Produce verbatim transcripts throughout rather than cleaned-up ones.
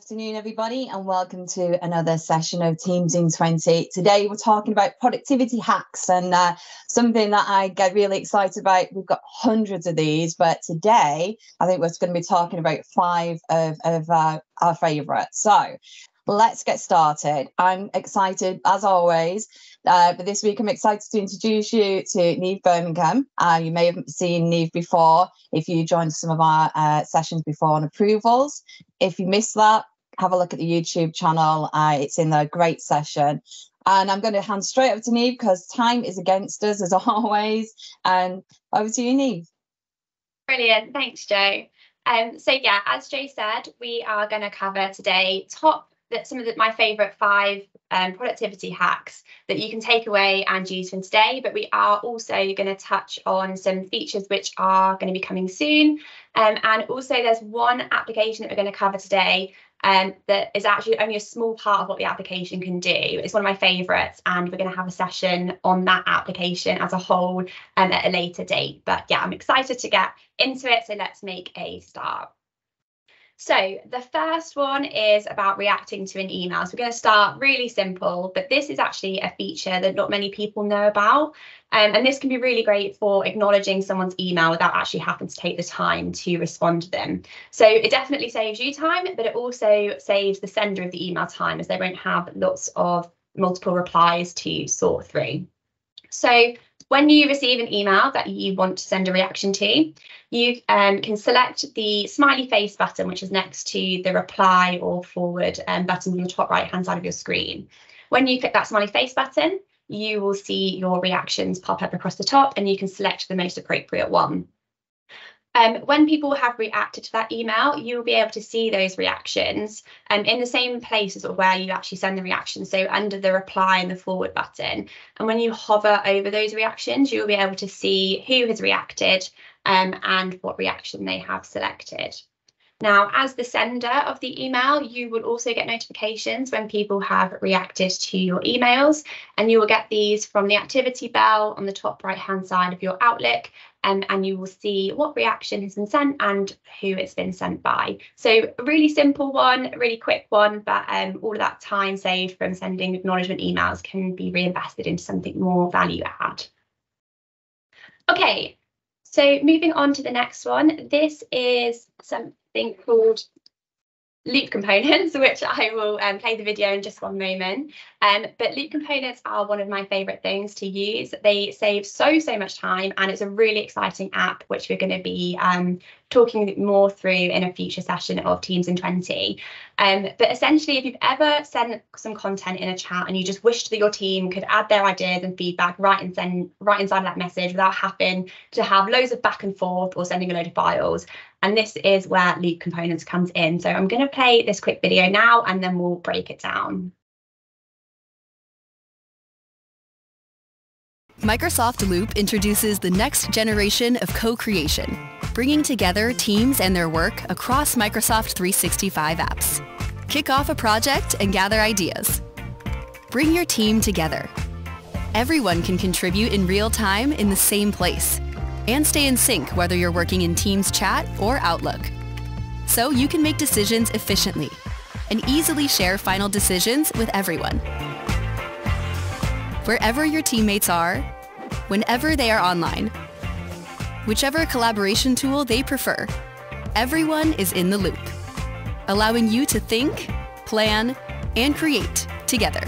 Afternoon, everybody, and welcome to another session of Teams in twenty. Today we're talking about productivity hacks, and uh, something that I get really excited about. We've got hundreds of these, but today I think we're going to be talking about five of, of uh, our favourites. So let's get started. I'm excited as always, uh, but this week I'm excited to introduce you to Niamh Birmingham. Uh, you may have seen Niamh before if you joined some of our uh, sessions before on approvals. If you missed that, have a look at the YouTube channel. Uh, it's in the great session. And I'm going to hand straight over to Niamh because time is against us as always. And over to you, Niamh. Brilliant. Thanks, Jo. Um, so yeah, as Jo said, we are going to cover today top that some of the, my favourite five um, productivity hacks that you can take away and use from today, but we are also going to touch on some features which are going to be coming soon. Um, and also there's one application that we're going to cover today um, that is actually only a small part of what the application can do. It's one of my favourites, and we're going to have a session on that application as a whole um, at a later date. But yeah, I'm excited to get into it, so let's make a start. So the first one is about reacting to an email. So we're going to start really simple, but this is actually a feature that not many people know about. Um, and this can be really great for acknowledging someone's email without actually having to take the time to respond to them. So it definitely saves you time, but it also saves the sender of the email time, as they won't have lots of multiple replies to sort through. So when you receive an email that you want to send a reaction to, you um, can select the smiley face button, which is next to the reply or forward um, button on the top right hand side of your screen. When you click that smiley face button, you will see your reactions pop up across the top, and you can select the most appropriate one. Um, when people have reacted to that email, you'll be able to see those reactions um, in the same place as where you actually send the reaction, so under the reply and the forward button. And when you hover over those reactions, you'll be able to see who has reacted um, and what reaction they have selected. Now, as the sender of the email, you will also get notifications when people have reacted to your emails, and you will get these from the activity bell on the top right hand side of your Outlook. Um, and you will see what reaction has been sent and who it's been sent by. So a really simple one, a really quick one, but um, all of that time saved from sending acknowledgement emails can be reinvested into something more value add. Okay, so moving on to the next one. This is something called Loop Components, which I will um, play the video in just one moment. Um, but Loop Components are one of my favourite things to use. They save so, so much time, and it's a really exciting app, which we're going to be um, talking more through in a future session of Teams in twenty. Um, but essentially, if you've ever sent some content in a chat and you just wished that your team could add their ideas and feedback right, and send, right inside of that message without having to have loads of back and forth or sending a load of files, and this is where Loop Components comes in. So I'm going to play this quick video now, and then we'll break it down. Microsoft Loop introduces the next generation of co-creation, bringing together teams and their work across Microsoft three sixty-five apps. Kick off a project and gather ideas. Bring your team together. Everyone can contribute in real time in the same place, and stay in sync whether you're working in Teams Chat or Outlook. So you can make decisions efficiently and easily share final decisions with everyone. Wherever your teammates are, whenever they are online, whichever collaboration tool they prefer, everyone is in the loop, allowing you to think, plan, and create together.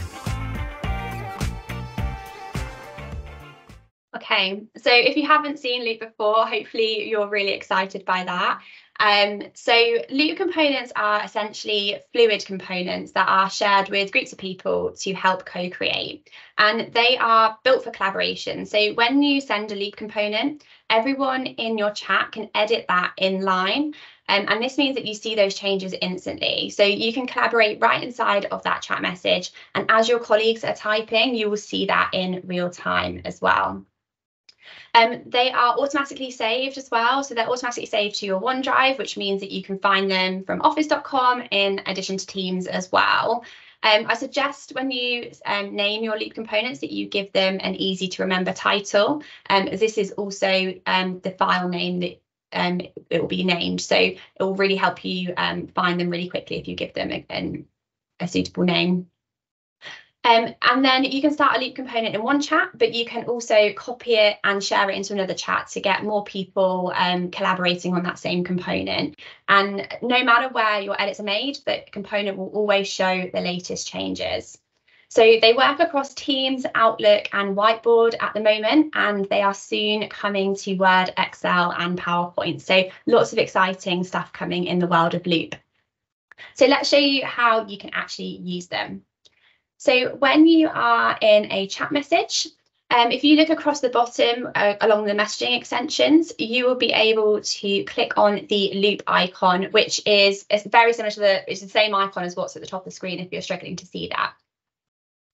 Okay, so if you haven't seen Loop before, hopefully you're really excited by that. Um, so Loop Components are essentially fluid components that are shared with groups of people to help co-create, and they are built for collaboration. So when you send a Loop component, everyone in your chat can edit that in line. Um, and this means that you see those changes instantly. So you can collaborate right inside of that chat message. And as your colleagues are typing, you will see that in real time as well. Um, they are automatically saved as well, so they're automatically saved to your OneDrive, which means that you can find them from office dot com in addition to Teams as well. Um, I suggest when you um, name your Loop components that you give them an easy to remember title, um, as this is also um, the file name that um, it will be named. So it will really help you um, find them really quickly if you give them a, an, a suitable name. Um, and then you can start a Loop component in one chat, but you can also copy it and share it into another chat to get more people um, collaborating on that same component. And no matter where your edits are made, the component will always show the latest changes. So they work across Teams, Outlook and Whiteboard at the moment, and they are soon coming to Word, Excel and PowerPoint. So lots of exciting stuff coming in the world of Loop. So let's show you how you can actually use them. So when you are in a chat message, um, if you look across the bottom uh, along the messaging extensions, you will be able to click on the Loop icon, which is it's very similar to the, it's the same icon as what's at the top of the screen if you're struggling to see that.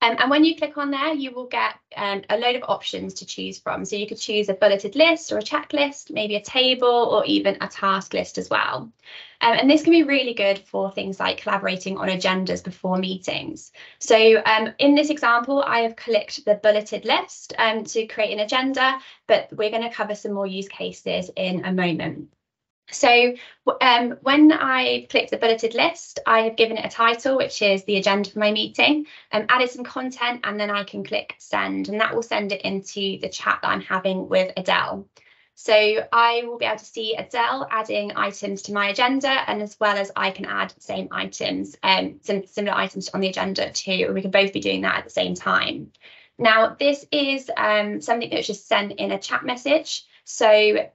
Um, and when you click on there, you will get um, a load of options to choose from. So you could choose a bulleted list or a checklist, maybe a table or even a task list as well. Um, and this can be really good for things like collaborating on agendas before meetings. So um, in this example, I have clicked the bulleted list um, to create an agenda, but we're going to cover some more use cases in a moment. So um, when I click the bulleted list, I have given it a title, which is the agenda for my meeting, um, added some content, and then I can click send, and that will send it into the chat that I'm having with Adele. So I will be able to see Adele adding items to my agenda, and as well as I can add same items, um, some similar items on the agenda too, and we can both be doing that at the same time. Now, this is um, something that's just sent in a chat message, so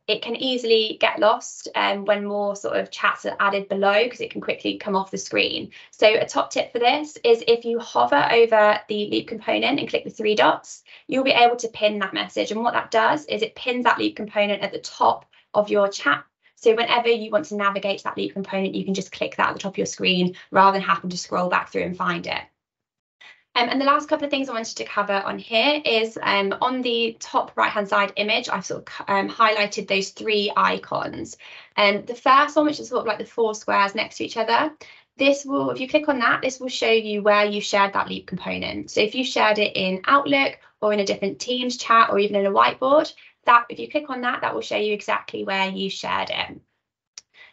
it can easily get lost um, when more sort of chats are added below, because it can quickly come off the screen. So a top tip for this is if you hover over the Loop component and click the three dots, you'll be able to pin that message. And what that does is it pins that Loop component at the top of your chat. So whenever you want to navigate to that Loop component, you can just click that at the top of your screen rather than having to scroll back through and find it. Um, and the last couple of things I wanted to cover on here is um, on the top right hand side image, I've sort of um, highlighted those three icons. And um, the first one, which is sort of like the four squares next to each other, this will, if you click on that, this will show you where you shared that Loop component. So if you shared it in Outlook or in a different Teams chat or even in a Whiteboard, that if you click on that, that will show you exactly where you shared it.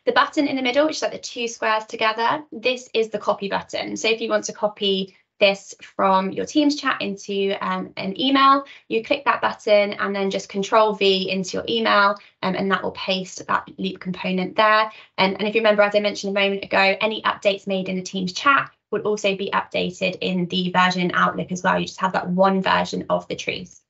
The button in the middle, which is like the two squares together, this is the copy button. So if you want to copy this from your Teams chat into um, an email, you click that button and then just Control V into your email, um, and that will paste that Loop component there. And, and if you remember, as I mentioned a moment ago, any updates made in the Teams chat would also be updated in the version in Outlook as well. You just have that one version of the truth.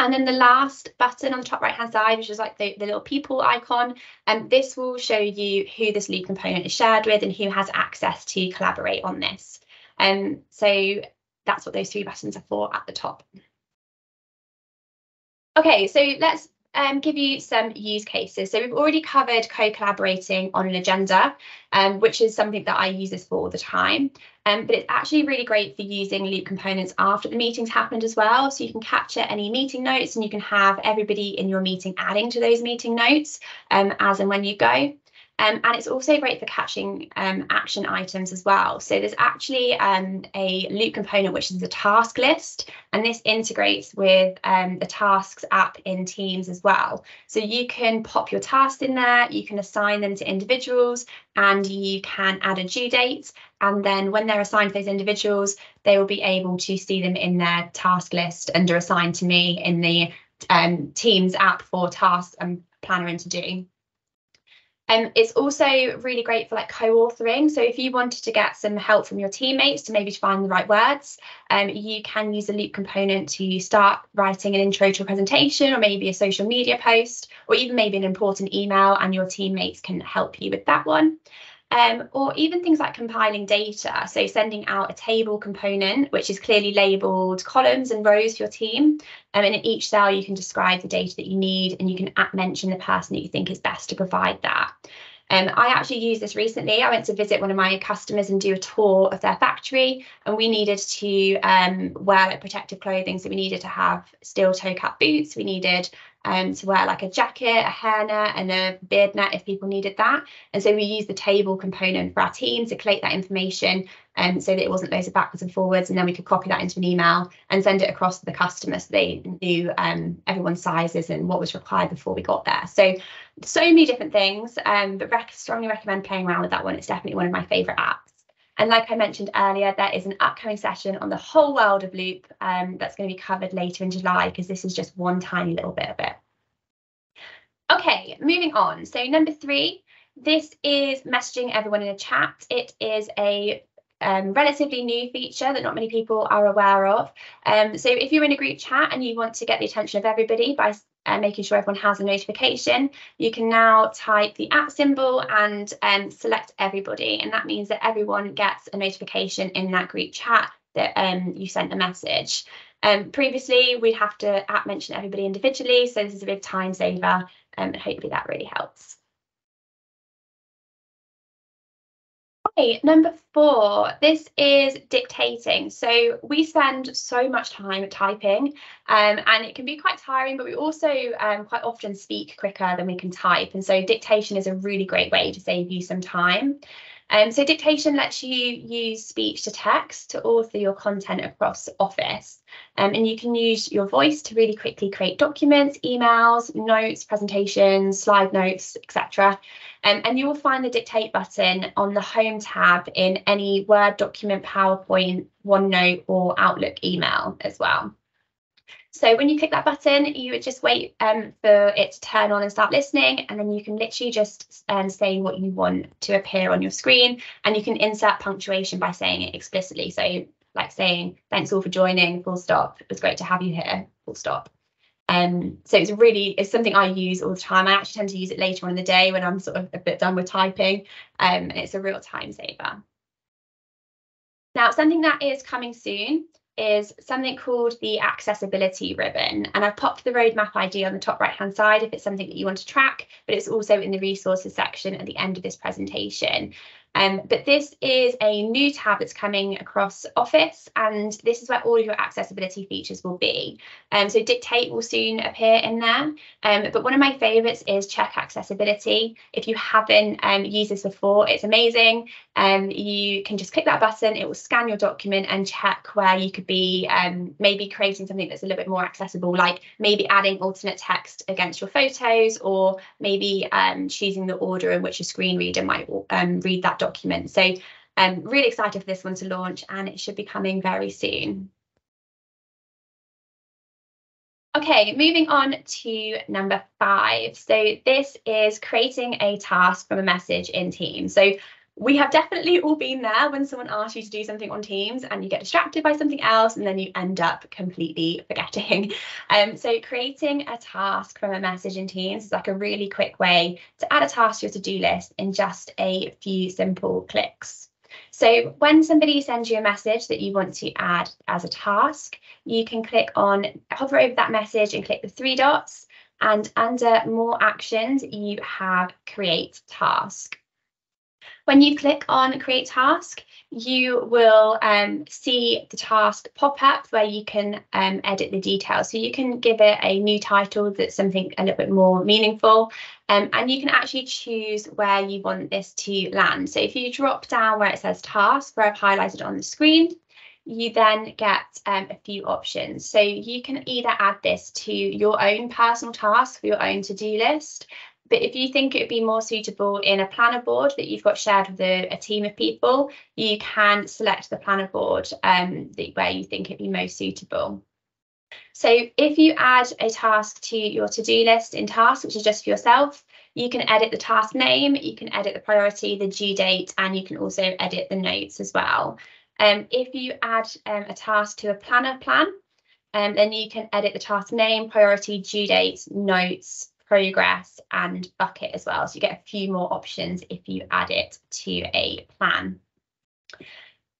And then the last button on the top right hand side, which is like the, the little people icon, and um, this will show you who this Loop component is shared with and who has access to collaborate on this. Um, so that's what those three buttons are for at the top. Okay, so let's um, give you some use cases. So we've already covered co-collaborating on an agenda, um, which is something that I use this for all the time. Um, but it's actually really great for using Loop components after the meeting's happened as well. So you can capture any meeting notes and you can have everybody in your meeting adding to those meeting notes um, as and when you go. Um, and it's also great for catching um, action items as well. So there's actually um, a Loop component, which is the task list, and this integrates with um, the tasks app in Teams as well. So you can pop your tasks in there, you can assign them to individuals, and you can add a due date. And then when they're assigned to those individuals, they will be able to see them in their task list under assigned to me in the um, Teams app for tasks and Planner and To Do. Um, it's also really great for like co-authoring. So if you wanted to get some help from your teammates to maybe find the right words, um, you can use a Loop component to start writing an intro to a presentation or maybe a social media post, or even maybe an important email, and your teammates can help you with that one. Um, or even things like compiling data. So sending out a table component, which is clearly labelled columns and rows for your team. Um, and in each cell, you can describe the data that you need, and you can mention the person that you think is best to provide that. Um, I actually used this recently. I went to visit one of my customers and do a tour of their factory, and we needed to um, wear like, protective clothing. So we needed to have steel toe-cap boots. We needed Um, to wear like a jacket, a hairnet and a beard net if people needed that. And so we used the table component for our team to collate that information um, so that it wasn't loaded backwards and forwards, and then we could copy that into an email and send it across to the customer so they knew um, everyone's sizes and what was required before we got there. So so many different things, um, but rec strongly recommend playing around with that one. It's definitely one of my favourite apps. And like I mentioned earlier, there is an upcoming session on the whole world of Loop um, that's going to be covered later in July, because this is just one tiny little bit of it. Okay, moving on. So number three, this is messaging everyone in a chat. It is a Um, relatively new feature that not many people are aware of. Um, so if you're in a group chat and you want to get the attention of everybody by uh, making sure everyone has a notification, you can now type the at symbol and um, select everybody. And that means that everyone gets a notification in that group chat that um, you sent a message. Um, previously, we'd have to at mention everybody individually. So this is a big time saver, um, and hopefully that really helps. Number four, this is dictating. So we spend so much time typing um, and it can be quite tiring, but we also um, quite often speak quicker than we can type. And so dictation is a really great way to save you some time. Um, so dictation lets you use speech to text to author your content across Office. Um, and you can use your voice to really quickly create documents, emails, notes, presentations, slide notes, et cetera. Um, and you will find the dictate button on the Home tab in any Word document, PowerPoint, OneNote or Outlook email as well. So when you click that button, you would just wait um, for it to turn on and start listening, and then you can literally just um, say what you want to appear on your screen, and you can insert punctuation by saying it explicitly. So like saying, thanks all for joining, full stop. It was great to have you here, full stop. Um, so it's really, it's something I use all the time. I actually tend to use it later on in the day when I'm sort of a bit done with typing, um, and it's a real time saver. Now, something that is coming soon is something called the accessibility ribbon, and I've popped the roadmap I D on the top right hand side if it's something that you want to track, but it's also in the resources section at the end of this presentation. Um, but this is a new tab that's coming across Office, and this is where all of your accessibility features will be. Um, so dictate will soon appear in there, um, but one of my favourites is check accessibility. If you haven't um, used this before, it's amazing. Um, you can just click that button, it will scan your document and check where you could be um, maybe creating something that's a little bit more accessible, like maybe adding alternate text against your photos, or maybe um, choosing the order in which a screen reader might um, read that document. So I'm um, really excited for this one to launch, and it should be coming very soon. Okay, moving on to number five. So this is creating a task from a message in Teams. So we have definitely all been there when someone asks you to do something on Teams and you get distracted by something else and then you end up completely forgetting. Um, so creating a task from a message in Teams is like a really quick way to add a task to your to-do list in just a few simple clicks. So when somebody sends you a message that you want to add as a task, you can click on, hover over that message and click the three dots, and under More Actions, you have Create Task. When you click on Create Task, you will um, see the task pop up where you can um, edit the details. So you can give it a new title that's something a little bit more meaningful, um, and you can actually choose where you want this to land. So if you drop down where it says Task, where I've highlighted on the screen, you then get um, a few options. So you can either add this to your own personal task for your own to-do list, but if you think it would be more suitable in a planner board that you've got shared with a, a team of people, you can select the planner board um, the, where you think it'd be most suitable. So if you add a task to your to-do list in Tasks, which is just for yourself, you can edit the task name, you can edit the priority, the due date, and you can also edit the notes as well. Um, if you add um, a task to a planner plan, um, then you can edit the task name, priority, due date, notes, progress and bucket as well. So you get a few more options if you add it to a plan.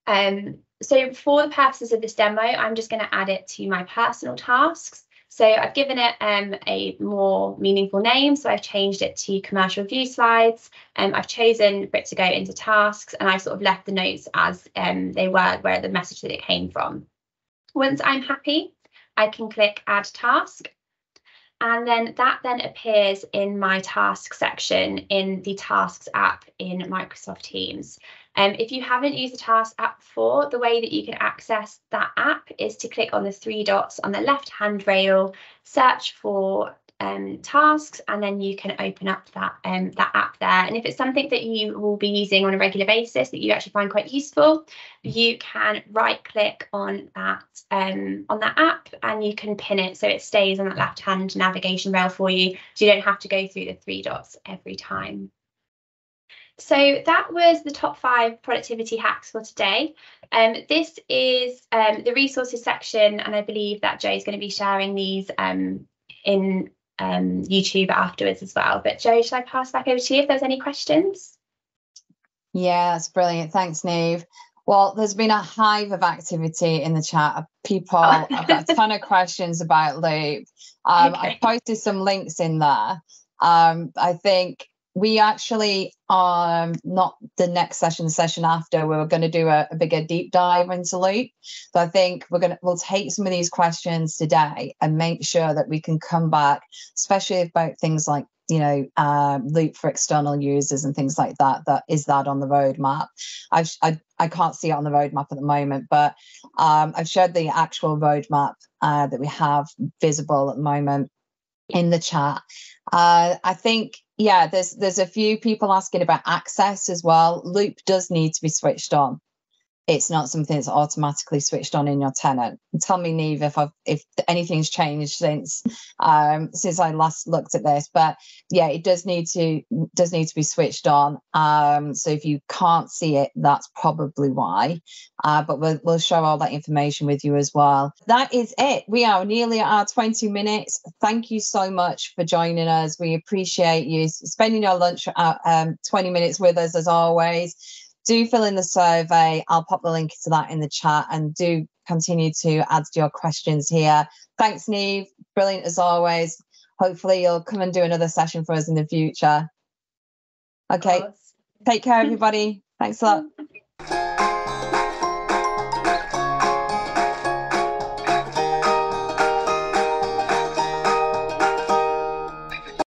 Um, so for the purposes of this demo, I'm just going to add it to my personal tasks. So I've given it um, a more meaningful name. So I've changed it to commercial review slides, and um, I've chosen for it to go into tasks, and I sort of left the notes as um, they were, where the message that it came from. Once I'm happy, I can click Add Task. And then that then appears in my task section in the Tasks app in Microsoft Teams. Um, if you haven't used the Tasks app before, the way that you can access that app is to click on the three dots on the left hand rail, search for um, tasks, and then you can open up that um, that app there. And if it's something that you will be using on a regular basis that you actually find quite useful, you can right click on that um, on that app and you can pin it so it stays on that left hand navigation rail for you, so you don't have to go through the three dots every time. So that was the top five productivity hacks for today. Um, this is um, the resources section, and I believe that Joe's going to be sharing these um, in um, YouTube afterwards as well. But Joe, should I pass back over to you if there's any questions? Yeah, that's brilliant. Thanks, Niamh. Well, there's been a hive of activity in the chat of people. Oh. I've got a ton of questions about Loop. Um, okay. I've posted some links in there. Um, I think we actually, um, not the next session, the session after, we were going to do a, a bigger deep dive into Loop. So I think we're going to, we'll take some of these questions today and make sure that we can come back, especially about things like, you know, uh, Loop for external users and things like that. That is that on the roadmap? I've, I, I can't see it on the roadmap at the moment, but um, I've shared the actual roadmap uh, that we have visible at the moment in the chat. Uh, I think, yeah, there's there's a few people asking about access as well. Loop does need to be switched on. It's not something that's automatically switched on in your tenant. Tell me, Niamh, if I've, if anything's changed since um, since I last looked at this. But yeah, it does need to does need to be switched on. Um, so if you can't see it, that's probably why. Uh, but we'll, we'll share all that information with you as well. That is it. We are nearly at our twenty minutes. Thank you so much for joining us. We appreciate you spending your lunch uh, um, twenty minutes with us as always. Do fill in the survey. I'll pop the link to that in the chat, and do continue to add to your questions here. Thanks, Niamh. Brilliant as always. Hopefully you'll come and do another session for us in the future. Okay. Take care, everybody. Thanks a lot.